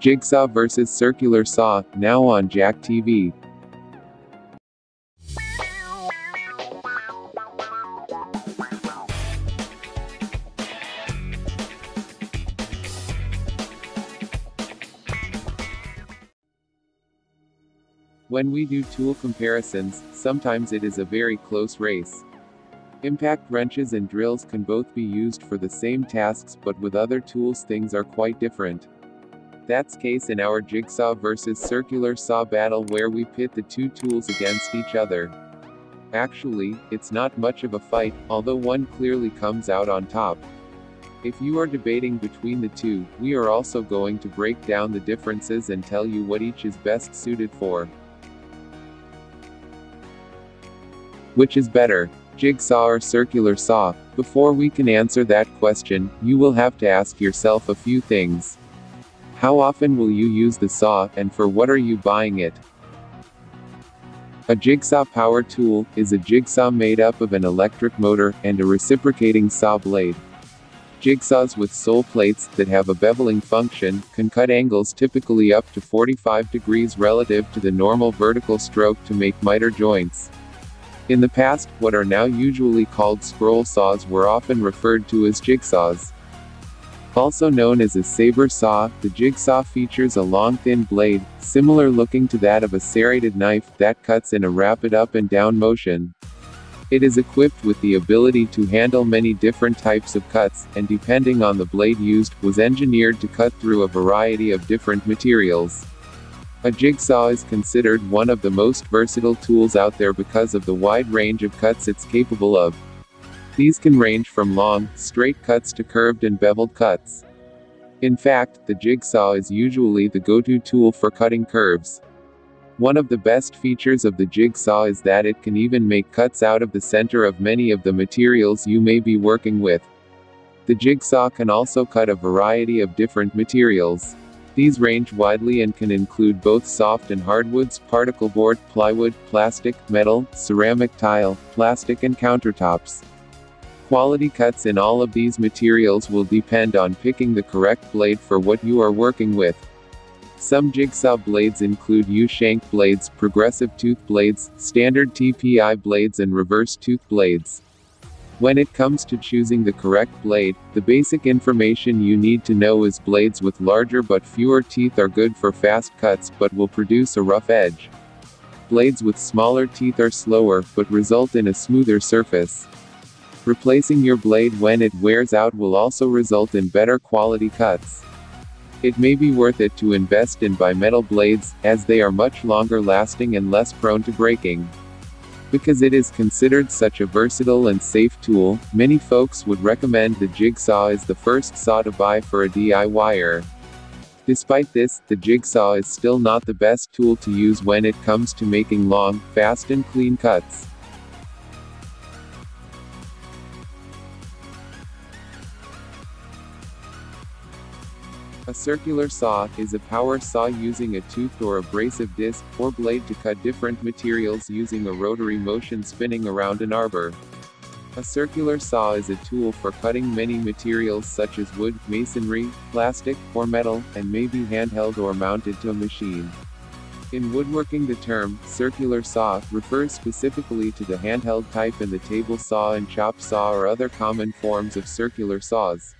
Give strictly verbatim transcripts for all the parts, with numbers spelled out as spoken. Jigsaw versus Circular Saw, now on Jack T V. When we do tool comparisons, sometimes it is a very close race. Impact wrenches and drills can both be used for the same tasks, but with other tools things are quite different. That's case in our jigsaw versus circular saw battle, where we pit the two tools against each other. Actually, it's not much of a fight, although one clearly comes out on top. If you are debating between the two, we are also going to break down the differences and tell you what each is best suited for. Which is better, jigsaw or circular saw? Before we can answer that question, you will have to ask yourself a few things. How often will you use the saw, and for what are you buying it? A jigsaw power tool is a jigsaw made up of an electric motor and a reciprocating saw blade. Jigsaws with sole plates that have a beveling function can cut angles typically up to forty-five degrees relative to the normal vertical stroke to make miter joints. In the past, what are now usually called scroll saws were often referred to as jigsaws. Also known as a saber saw, the jigsaw features a long thin blade, similar looking to that of a serrated knife, that cuts in a rapid up and down motion. It is equipped with the ability to handle many different types of cuts, and depending on the blade used, was engineered to cut through a variety of different materials. A jigsaw is considered one of the most versatile tools out there because of the wide range of cuts it's capable of. These can range from long, straight cuts to curved and beveled cuts. In fact, the jigsaw is usually the go-to tool for cutting curves. One of the best features of the jigsaw is that it can even make cuts out of the center of many of the materials you may be working with. The jigsaw can also cut a variety of different materials. These range widely and can include both soft and hardwoods, particle board, plywood, plastic, metal, ceramic tile, plastic and countertops. Quality cuts in all of these materials will depend on picking the correct blade for what you are working with. Some jigsaw blades include U-shank blades, progressive tooth blades, standard T P I blades and reverse tooth blades. When it comes to choosing the correct blade, the basic information you need to know is blades with larger but fewer teeth are good for fast cuts but will produce a rough edge. Blades with smaller teeth are slower but result in a smoother surface. Replacing your blade when it wears out will also result in better quality cuts. It may be worth it to invest in bimetal blades, as they are much longer lasting and less prone to breaking. Because it is considered such a versatile and safe tool, many folks would recommend the jigsaw as the first saw to buy for a D I Y er. Despite this, the jigsaw is still not the best tool to use when it comes to making long, fast and clean cuts. A circular saw is a power saw using a toothed or abrasive disc or blade to cut different materials using a rotary motion spinning around an arbor. A circular saw is a tool for cutting many materials such as wood, masonry, plastic, or metal, and may be handheld or mounted to a machine. In woodworking, the term circular saw refers specifically to the handheld type, and the table saw and chop saw are other common forms of circular saws.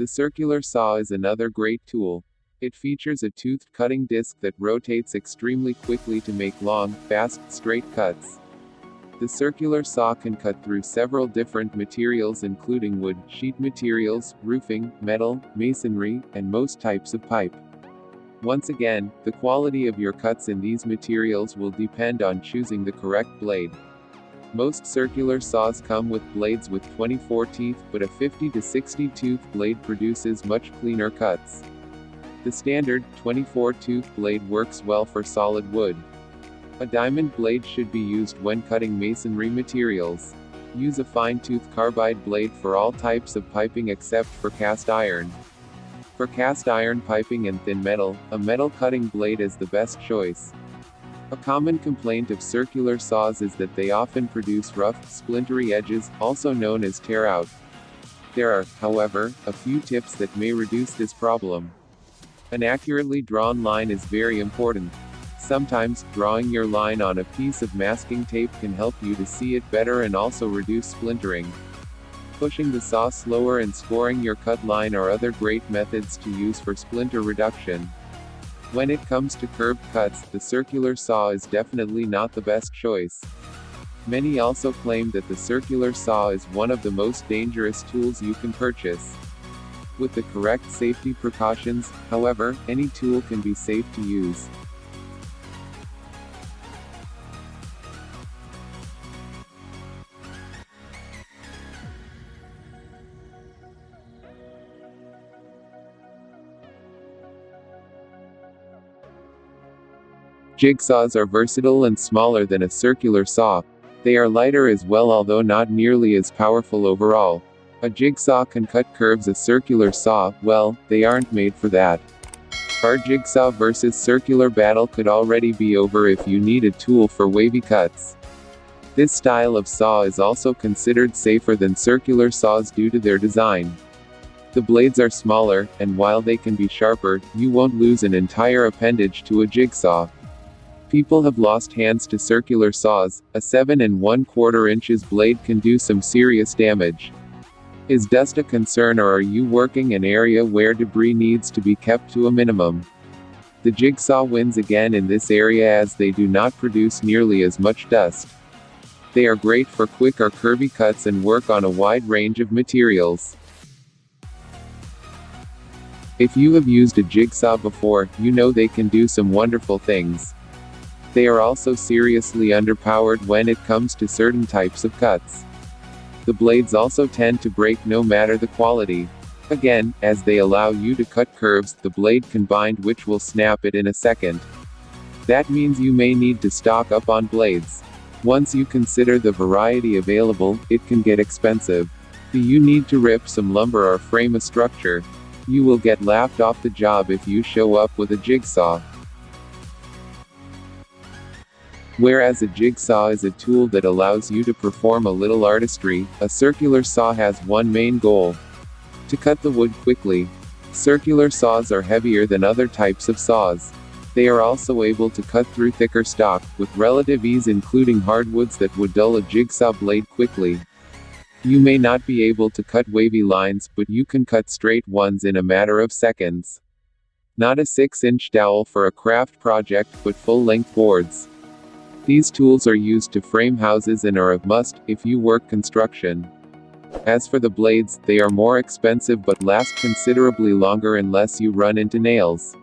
The circular saw is another great tool. It features a toothed cutting disc that rotates extremely quickly to make long, fast, straight cuts. The circular saw can cut through several different materials including wood, sheet materials, roofing, metal, masonry, and most types of pipe. Once again, the quality of your cuts in these materials will depend on choosing the correct blade. Most circular saws come with blades with twenty-four teeth, but a fifty to sixty tooth blade produces much cleaner cuts. The standard twenty-four tooth blade works well for solid wood. A diamond blade should be used when cutting masonry materials. Use a fine-tooth carbide blade for all types of piping except for cast iron. For cast iron piping and thin metal, a metal cutting blade is the best choice. A common complaint of circular saws is that they often produce rough, splintery edges, also known as tear-out. There are, however, a few tips that may reduce this problem. An accurately drawn line is very important. Sometimes, drawing your line on a piece of masking tape can help you to see it better and also reduce splintering. Pushing the saw slower and scoring your cut line are other great methods to use for splinter reduction. When it comes to curved cuts, the circular saw is definitely not the best choice. Many also claim that the circular saw is one of the most dangerous tools you can purchase. With the correct safety precautions, however, any tool can be safe to use. Jigsaws are versatile and smaller than a circular saw. They are lighter as well, although not nearly as powerful overall. A jigsaw can cut curves. A circular saw, well, they aren't made for that. Our jigsaw versus circular battle could already be over if you need a tool for wavy cuts. This style of saw is also considered safer than circular saws due to their design. The blades are smaller, and while they can be sharper, you won't lose an entire appendage to a jigsaw. People have lost hands to circular saws. A seven and one quarter inches blade can do some serious damage. Is dust a concern, or are you working an area where debris needs to be kept to a minimum? The jigsaw wins again in this area as they do not produce nearly as much dust. They are great for quick or curvy cuts and work on a wide range of materials. If you have used a jigsaw before, you know they can do some wonderful things. They are also seriously underpowered when it comes to certain types of cuts. The blades also tend to break no matter the quality. Again, as they allow you to cut curves, the blade can bind, which will snap it in a second. That means you may need to stock up on blades. Once you consider the variety available, it can get expensive. Do you need to rip some lumber or frame a structure? You will get laughed off the job if you show up with a jigsaw. Whereas a jigsaw is a tool that allows you to perform a little artistry, a circular saw has one main goal: to cut the wood quickly. Circular saws are heavier than other types of saws. They are also able to cut through thicker stock, with relative ease, including hardwoods that would dull a jigsaw blade quickly. You may not be able to cut wavy lines, but you can cut straight ones in a matter of seconds. Not a six inch dowel for a craft project, but full-length boards. These tools are used to frame houses and are a must if you work construction. As for the blades, they are more expensive but last considerably longer unless you run into nails.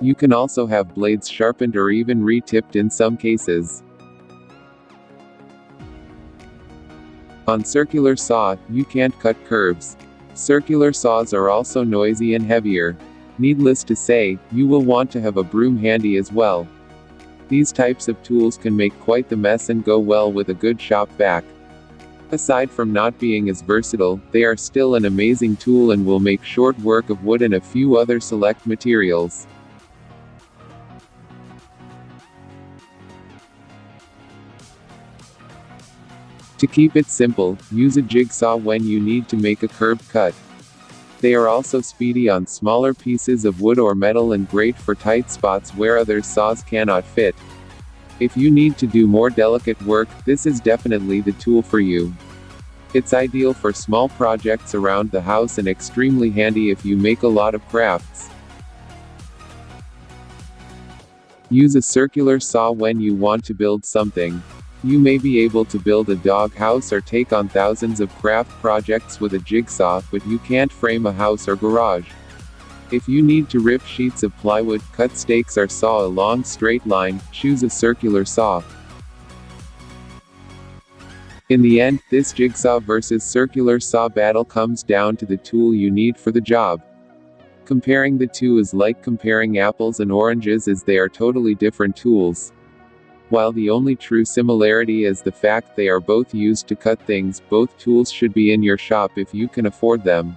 You can also have blades sharpened or even re-tipped in some cases. On circular saw, you can't cut curves. Circular saws are also noisy and heavier. Needless to say, you will want to have a broom handy as well. These types of tools can make quite the mess and go well with a good shop vac. Aside from not being as versatile, they are still an amazing tool and will make short work of wood and a few other select materials. To keep it simple, use a jigsaw when you need to make a curved cut. They are also speedy on smaller pieces of wood or metal and great for tight spots where other saws cannot fit. If you need to do more delicate work, this is definitely the tool for you. It's ideal for small projects around the house and extremely handy if you make a lot of crafts. Use a circular saw when you want to build something. You may be able to build a doghouse or take on thousands of craft projects with a jigsaw, but you can't frame a house or garage. If you need to rip sheets of plywood, cut stakes, or saw a long straight line, choose a circular saw. In the end, this jigsaw versus circular saw battle comes down to the tool you need for the job. Comparing the two is like comparing apples and oranges, as they are totally different tools. While the only true similarity is the fact they are both used to cut things, both tools should be in your shop if you can afford them.